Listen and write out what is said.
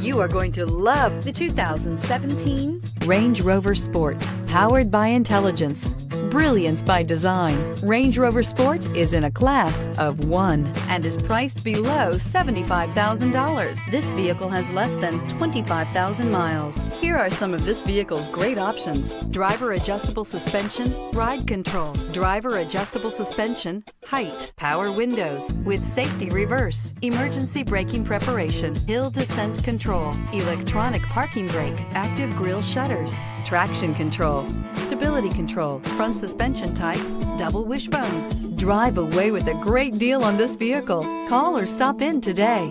You are going to love the 2017 Range Rover Sport. Powered by intelligence, brilliance by design, Range Rover Sport is in a class of one and is priced below $75,000. This vehicle has less than 25,000 miles. Here are some of this vehicle's great options: driver adjustable suspension, ride control, driver adjustable suspension, height, power windows with safety reverse, emergency braking preparation, hill descent control, electronic parking brake, active grille shutters, traction control, stability control, front suspension type, double wishbones. Drive away with a great deal on this vehicle. Call or stop in today.